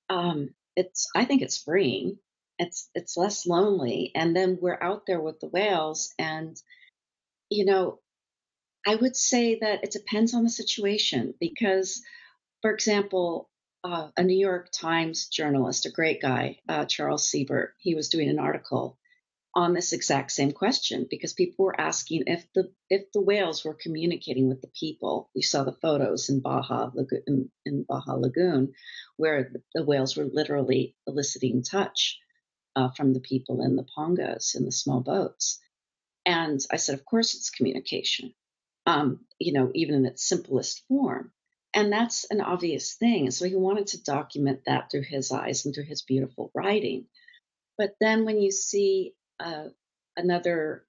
um, it's I think it's freeing. It's it's less lonely. And then we're out there with the whales. And, you know, I would say that it depends on the situation, because, for example, Uh, a New York Times journalist, a great guy, uh, Charles Siebert, he was doing an article on this exact same question, because people were asking if the if the whales were communicating with the people. We saw the photos in Baja Lagoon, in, in Baja Lagoon, where the, the whales were literally eliciting touch uh, from the people in the pongos, in the small boats. And I said, of course, it's communication, um, you know, even in its simplest form. And that's an obvious thing. So he wanted to document that through his eyes and through his beautiful writing. But then when you see uh, another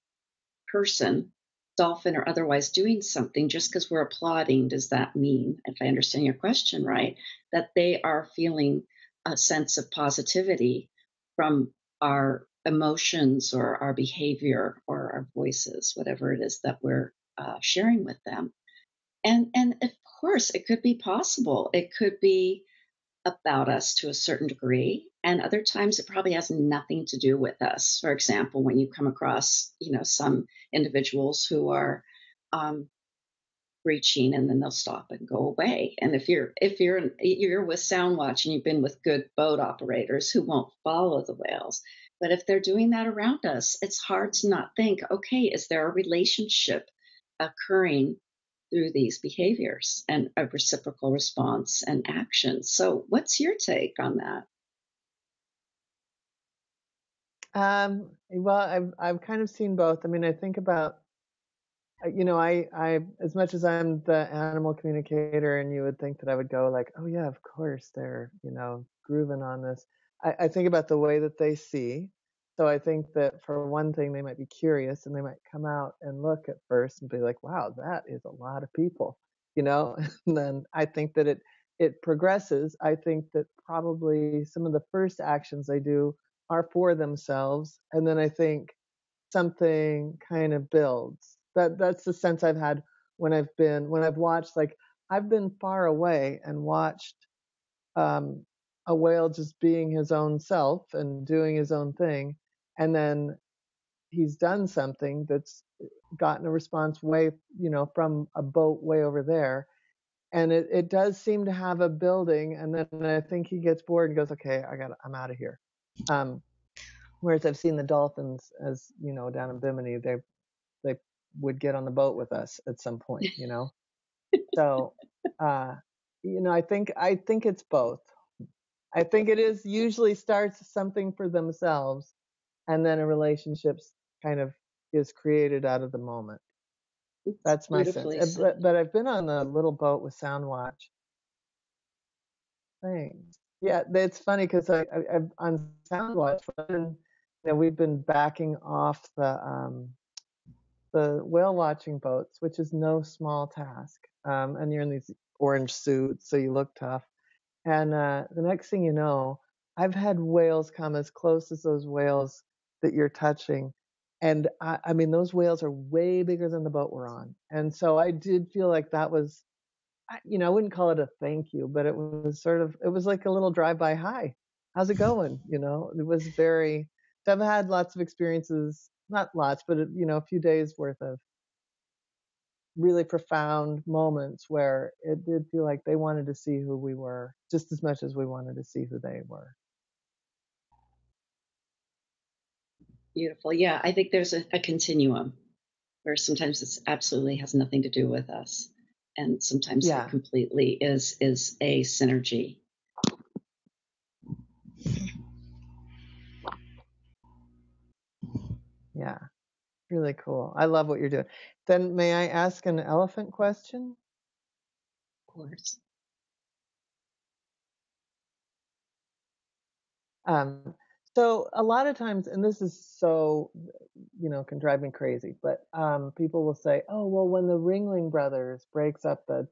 person, dolphin or otherwise, doing something, just because we're applauding, does that mean, if I understand your question right, that they are feeling a sense of positivity from our emotions or our behavior or our voices, whatever it is that we're uh, sharing with them? And and if Of course, it could be possible. It could be about us to a certain degree, and other times it probably has nothing to do with us. For example, when you come across, you know, some individuals who are um, reaching, and then they'll stop and go away. And if you're if you're in, you're with Soundwatch and you've been with good boat operators who won't follow the whales, but if they're doing that around us, it's hard to not think, okay, is there a relationship occurring through these behaviors and a reciprocal response and action? So what's your take on that? Um, well, I've, I've kind of seen both. I mean, I think about, you know, I, I, as much as I'm the animal communicator, and you would think that I would go like, oh yeah, of course they're, you know, grooving on this. I, I think about the way that they see. So I think that, for one thing, they might be curious, and they might come out and look at first and be like, wow, that is a lot of people, you know? And then I think that it, it progresses. I think that probably some of the first actions they do are for themselves. And then I think something kind of builds. That that's the sense I've had when I've been, when I've watched, like I've been far away and watched, um, a whale just being his own self and doing his own thing. And then he's done something that's gotten a response way, you know, from a boat way over there. And it, it does seem to have a building. And then I think he gets bored and goes, okay, I got, I'm out of here. Um, whereas I've seen the dolphins, as you know, down in Bimini, they, they would get on the boat with us at some point, you know? So, uh, you know, I think, I think it's both. I think it is usually starts something for themselves, and then a relationship kind of is created out of the moment. That's my sense. But, but I've been on a little boat with Soundwatch thing. Yeah, it's funny because I, I, I've on Soundwatch, you know, we've been backing off the um, the whale watching boats, which is no small task. Um, and you're in these orange suits, so you look tough. And uh, the next thing you know, I've had whales come as close as those whales that you're touching. And I, I mean, those whales are way bigger than the boat we're on. And so I did feel like that was, you know, I wouldn't call it a thank you, but it was sort of, it was like a little drive-by, hi, how's it going? You know, it was very, I've had lots of experiences, not lots, but, you know, a few days worth of really profound moments where it did feel like they wanted to see who we were just as much as we wanted to see who they were. Beautiful. Yeah, I think there's a, a continuum where sometimes it absolutely has nothing to do with us, and sometimes yeah. it completely is is a synergy. Yeah, really cool. I love what you're doing. Then may I ask an elephant question? Of course. Um, so a lot of times, and this is so, you know, can drive me crazy, but um, people will say, oh, well, when the Ringling Brothers breaks up the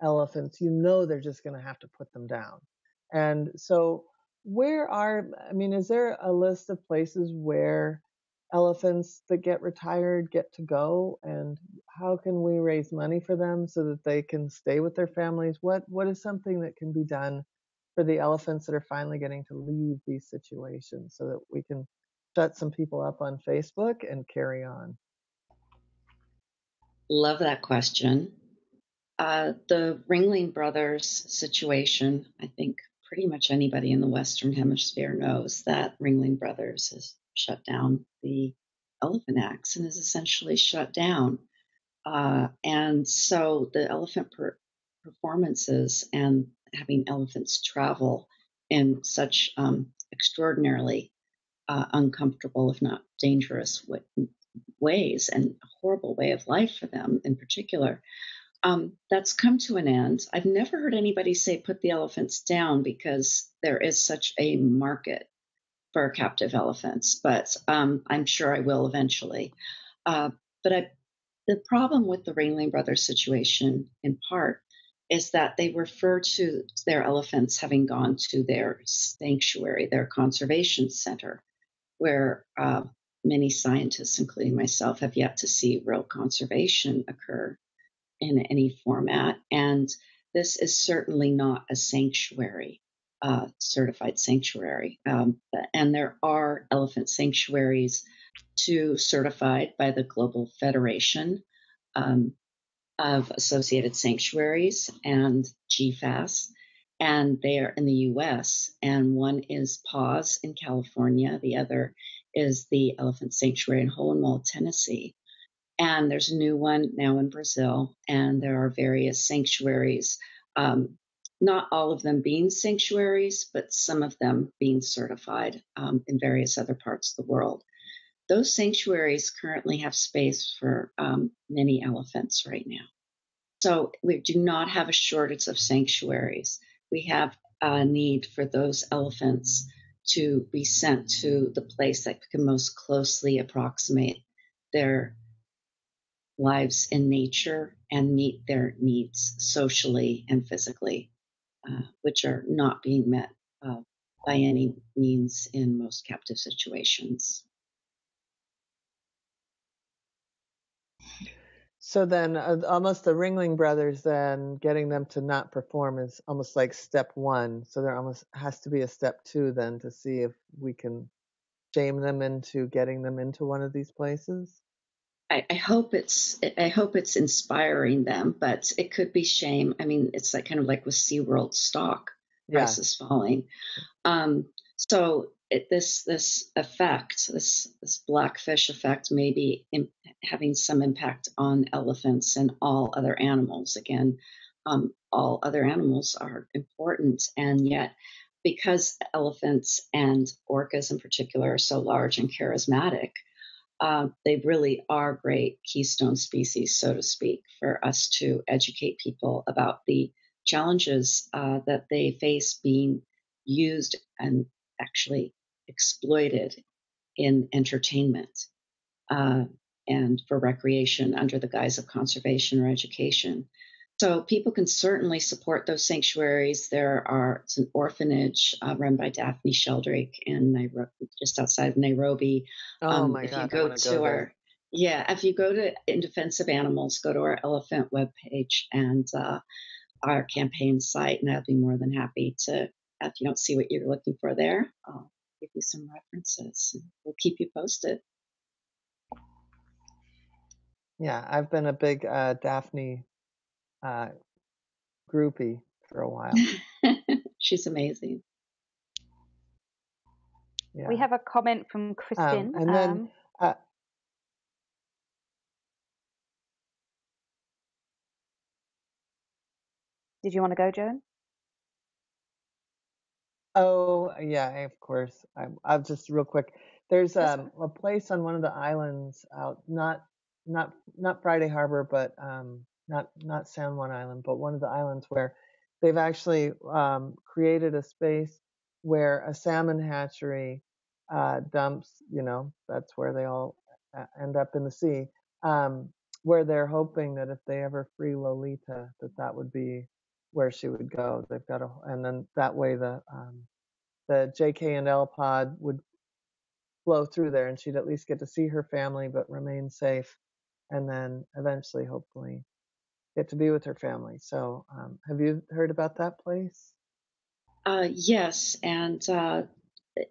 elephants, you know, they're just going to have to put them down. And so where are, I mean, is there a list of places where elephants that get retired get to go, and how can we raise money for them so that they can stay with their families? What what is something that can be done for the elephants that are finally getting to leave these situations so that we can shut some people up on Facebook and carry on? Love that question. Uh, the Ringling Brothers situation, I think pretty much anybody in the Western Hemisphere knows that Ringling Brothers has shut down the elephant acts and is essentially shut down. Uh, and so the elephant per performances and having elephants travel in such um, extraordinarily uh, uncomfortable, if not dangerous ways, and a horrible way of life for them in particular, Um, that's come to an end. I've never heard anybody say put the elephants down because there is such a market for captive elephants, but um, I'm sure I will eventually. Uh, but I, the problem with the Ringling Brothers situation, in part, is that they refer to their elephants having gone to their sanctuary, their conservation center, where uh, many scientists, including myself, have yet to see real conservation occur in any format. And this is certainly not a sanctuary, uh, certified sanctuary. Um, and there are elephant sanctuaries too certified by the Global Federation um, of Associated Sanctuaries and G FAS. And they are in the U S, and one is Paws in California. The other is the Elephant Sanctuary in Hollinwall, Tennessee. And there's a new one now in Brazil, and there are various sanctuaries, um, not all of them being sanctuaries, but some of them being certified um, in various other parts of the world. Those sanctuaries currently have space for um, many elephants right now. So we do not have a shortage of sanctuaries. We have a need for those elephants to be sent to the place that can most closely approximate their lives in nature and meet their needs socially and physically, uh, which are not being met uh, by any means in most captive situations. So then uh, almost the Ringling Brothers, then getting them to not perform is almost like step one. So there almost has to be a step two then to see if we can shame them into getting them into one of these places. I hope it's I hope it's inspiring them, but it could be shame. I mean, it's like kind of like with SeaWorld stock prices yeah. falling. Um, so it, this this effect, this this blackfish effect, may be in, having some impact on elephants and all other animals. Again, um, all other animals are important, and yet because elephants and orcas in particular are so large and charismatic, Uh, they really are great keystone species, so to speak, for us to educate people about the challenges uh, that they face being used and actually exploited in entertainment uh, and for recreation under the guise of conservation or education. So people can certainly support those sanctuaries. There are it's an orphanage uh, run by Daphne Sheldrick in Nairobi, just outside of Nairobi. Oh um, my if God! You go I to go our there. yeah, if you go to In Defense of Animals, go to our elephant webpage and uh, our campaign site, and I'd be more than happy to. If you don't see what you're looking for there, I'll give you some references. We'll keep you posted. Yeah, I've been a big uh, Daphne Uh, groupie for a while. She's amazing. Yeah. We have a comment from Kristen. Um, and then, um, uh, did you want to go, Joan? Oh yeah, of course. I'm, I'll just real quick. There's um, a place on one of the islands out, not not not Friday Harbor, but um, not not San Juan Island, but one of the islands where they've actually um, created a space where a salmon hatchery uh, dumps. You know, that's where they all end up in the sea. Um, where they're hoping that if they ever free Lolita, that that would be where she would go. They've got a, and then that way the um, the J K and L pod would flow through there, and she'd at least get to see her family but remain safe, and then eventually hopefully get to be with her family. So um, have you heard about that place? Uh, yes, and uh,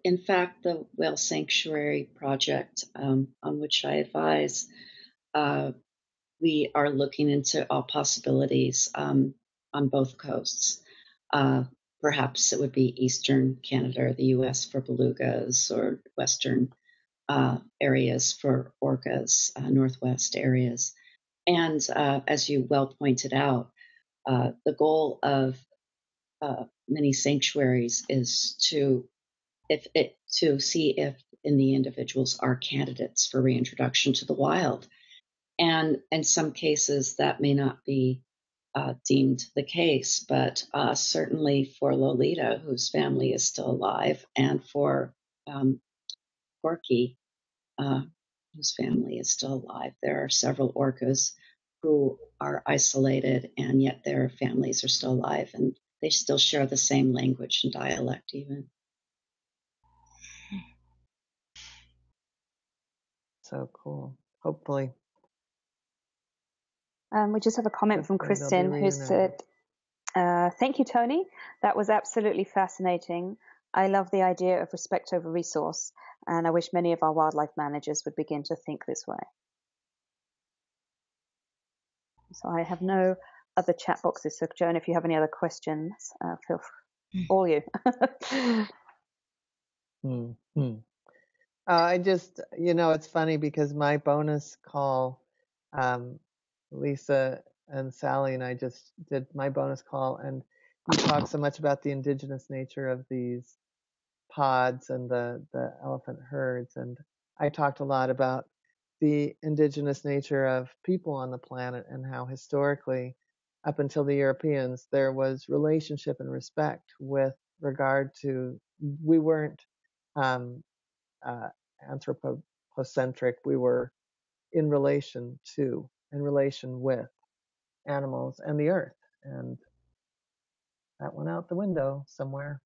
in fact the Whale Sanctuary Project, um, on which I advise, uh, we are looking into all possibilities um, on both coasts. Uh, Perhaps it would be Eastern Canada or the U S for belugas, or Western uh, areas for orcas, uh, Northwest areas. And uh, as you well pointed out, uh, the goal of uh, many sanctuaries is to, if it, to see if in the individuals are candidates for reintroduction to the wild. And in some cases that may not be Uh, deemed the case, but uh, certainly for Lolita, whose family is still alive, and for um, Corky, uh, whose family is still alive. There are several orcas who are isolated, and yet their families are still alive, and they still share the same language and dialect even. So cool. Hopefully. Um, we just have a comment from Kristen who said, uh, thank you, Toni. That was absolutely fascinating. I love the idea of respect over resource, and I wish many of our wildlife managers would begin to think this way. So I have no other chat boxes. So, Joan, if you have any other questions, uh, feel free. All you. mm-hmm. uh, I just, you know, it's funny because my bonus call, um, Lisa and Sally and I just did my bonus call, and we talked so much about the indigenous nature of these pods and the, the elephant herds. And I talked a lot about the indigenous nature of people on the planet and how historically, up until the Europeans, there was relationship and respect with regard to, we weren't um, uh, anthropocentric, we were in relation to. In relation with animals and the earth, and that went out the window somewhere.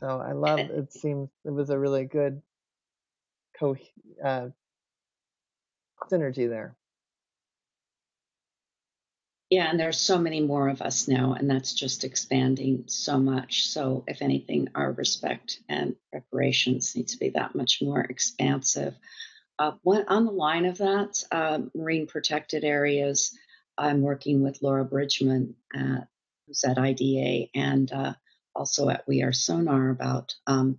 So I love it. It seems it was a really good co uh, synergy there. Yeah, and there's so many more of us now, and that's just expanding so much. So if anything, our respect and reparations need to be that much more expansive. Uh, one, on the line of that, uh, marine protected areas, I'm working with Laura Bridgman, uh, who's at I D A, and uh, also at We Are Sonar, about um,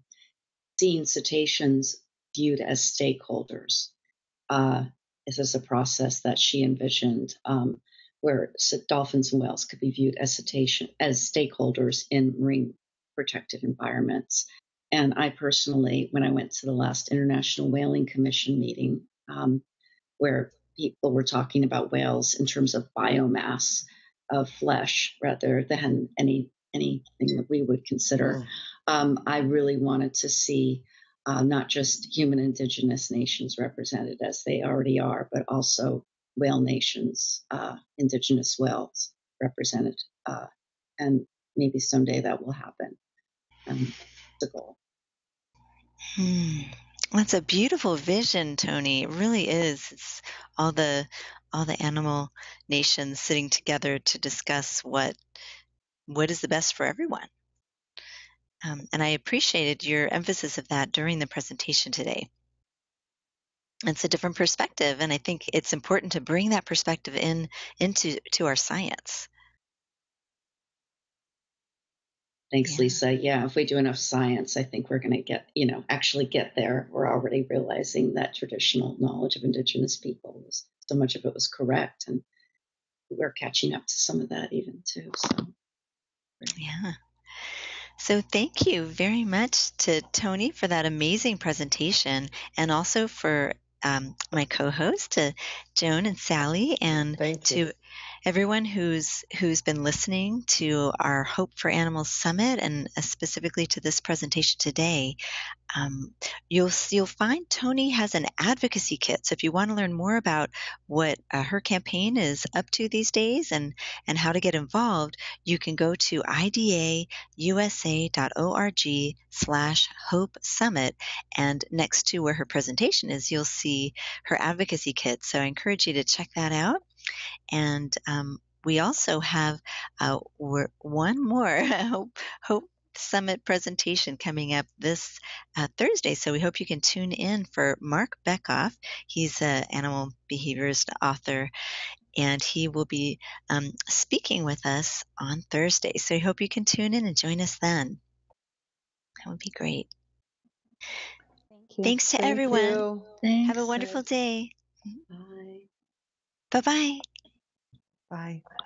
seeing cetaceans viewed as stakeholders. Uh, this is a process that she envisioned, um, where dolphins and whales could be viewed as cetacean, as stakeholders in marine protected environments. And I personally, when I went to the last International Whaling Commission meeting, um, where people were talking about whales in terms of biomass of flesh rather than any anything that we would consider, oh. um, I really wanted to see uh, not just human indigenous nations represented as they already are, but also whale nations, uh, indigenous whales represented. Uh, and maybe someday that will happen. Um, the goal. Hmm. That's a beautiful vision, Toni. It really is. It's all the all the animal nations sitting together to discuss what what is the best for everyone. Um, and I appreciated your emphasis of that during the presentation today. It's a different perspective, and I think it's important to bring that perspective in into to our science. Thanks, yeah. Lisa. Yeah, if we do enough science, I think we're going to get, you know, actually get there. We're already realizing that traditional knowledge of indigenous people, was, so much of it was correct. And we're catching up to some of that even too. So. Yeah. So thank you very much to Toni for that amazing presentation, and also for um, my co-host, to Joan and Sally, and to everyone who's who's been listening to our Hope for Animals Summit, and specifically to this presentation today. Um, you'll you'll find Toni has an advocacy kit. So if you want to learn more about what uh, her campaign is up to these days, and and how to get involved, you can go to I D A U S A dot org slash hope summit, and next to where her presentation is, you'll see her advocacy kit. So I encourage you to check that out. And um, we also have uh, we're, one more Hope, Hope Summit presentation coming up this uh, Thursday. So we hope you can tune in for Mark Bekoff. He's an animal behaviorist, author, and he will be um, speaking with us on Thursday. So we hope you can tune in and join us then. That would be great. Thank you. Thanks to Thank everyone. You. Thanks. Have a wonderful day. Bye. Bye-bye. Bye.